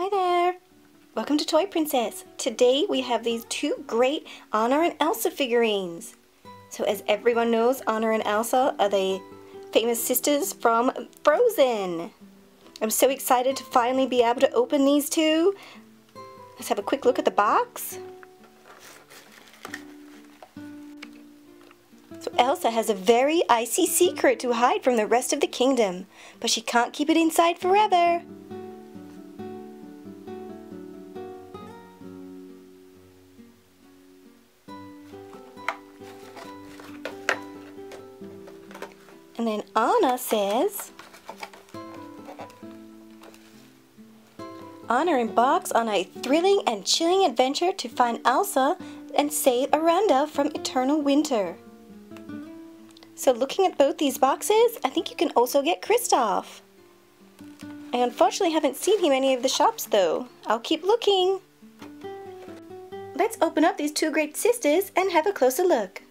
Hi there! Welcome to Toy Princess! Today we have these two great Anna and Elsa figurines. So as everyone knows, Anna and Elsa are the famous sisters from Frozen. I'm so excited to finally be able to open these two. Let's have a quick look at the box. So Elsa has a very icy secret to hide from the rest of the kingdom, but she can't keep it inside forever. And then Anna says, Anna embarks on a thrilling and chilling adventure to find Elsa and save Arendelle from eternal winter. So looking at both these boxes, I think you can also get Kristoff. I unfortunately haven't seen him in any of the shops though. I'll keep looking. Let's open up these two great sisters and have a closer look.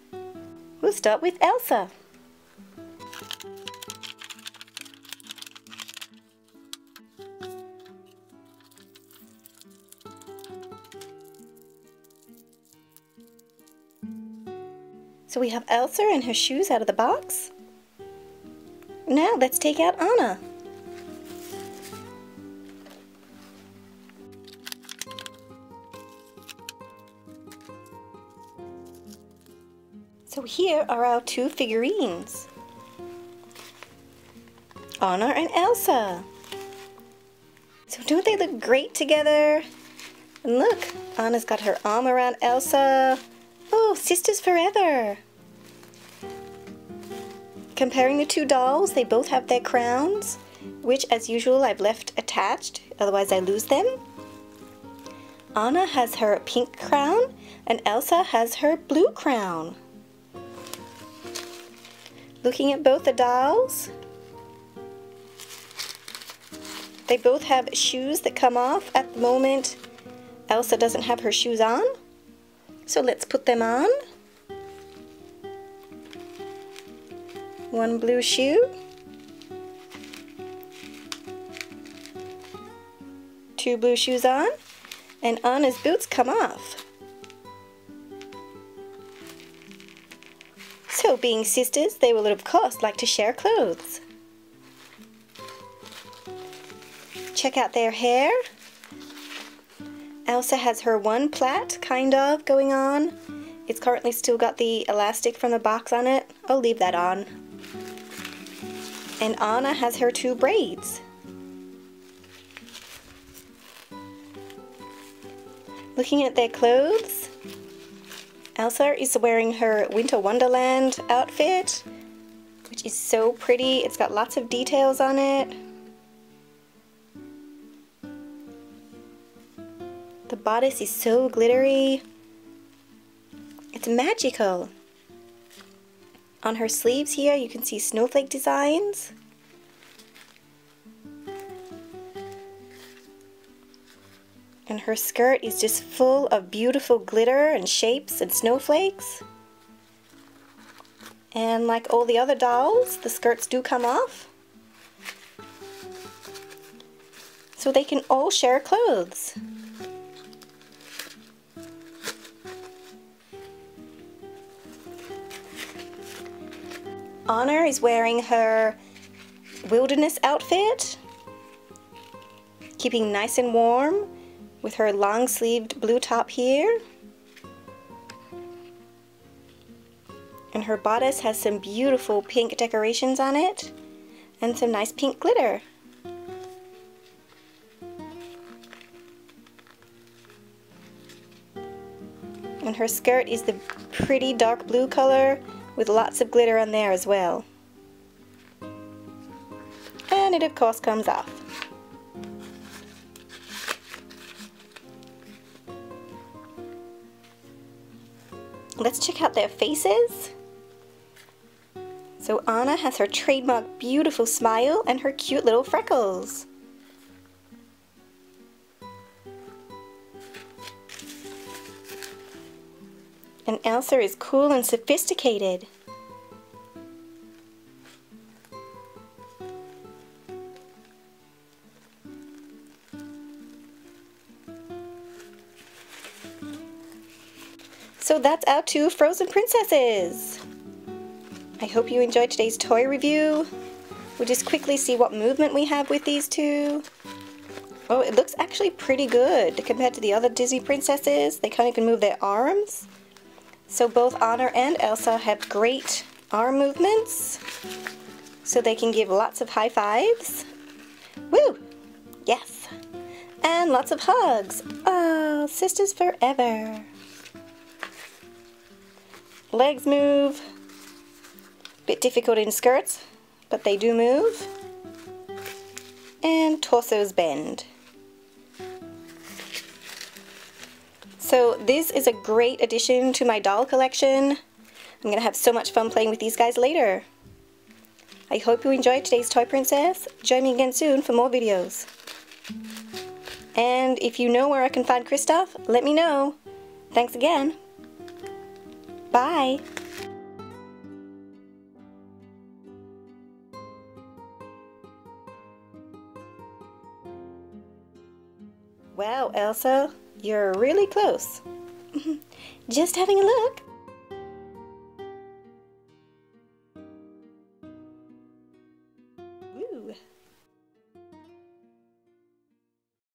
We'll start with Elsa. So we have Elsa and her shoes out of the box. Now let's take out Anna. So here are our two figurines, Anna and Elsa. So don't they look great together? And look, Anna's got her arm around Elsa. Oh, sisters forever! Comparing the two dolls, they both have their crowns, which as usual I've left attached, otherwise I lose them. Anna has her pink crown and Elsa has her blue crown. Looking at both the dolls, they both have shoes that come off. At the moment, Elsa doesn't have her shoes on, so let's put them on. One blue shoe, two blue shoes on, and Anna's boots come off. So being sisters, they will of course like to share clothes. Check out their hair. Elsa has her one plait, kind of, going on. It's currently still got the elastic from the box on it. I'll leave that on. And Anna has her two braids. Looking at their clothes, Elsa is wearing her Winter Wonderland outfit, which is so pretty. It's got lots of details on it. The bodice is so glittery. It's magical. On her sleeves here you can see snowflake designs. And her skirt is just full of beautiful glitter and shapes and snowflakes. And like all the other dolls, the skirts do come off. So they can all share clothes. Anna is wearing her wilderness outfit, keeping nice and warm with her long-sleeved blue top here. And her bodice has some beautiful pink decorations on it and some nice pink glitter. And her skirt is the pretty dark blue color, with lots of glitter on there as well. And it of course comes off. Let's check out their faces. So Anna has her trademark beautiful smile and her cute little freckles. And Elsa is cool and sophisticated. So that's our 2 Frozen princesses. I hope you enjoyed today's toy review. We'll just quickly see what movement we have with these 2. Oh, it looks actually pretty good compared to the other Disney princesses. They can't even move their arms. So both Anna and Elsa have great arm movements. So they can give lots of high fives. Woo! Yes! And lots of hugs. Oh, sisters forever. Legs move. Bit difficult in skirts, but they do move. And torsos bend. So this is a great addition to my doll collection. I'm going to have so much fun playing with these guys later. I hope you enjoyed today's Toy Princess. Join me again soon for more videos. And if you know where I can find Kristoff, let me know. Thanks again. Bye. Wow, Elsa, you're really close. Just having a look.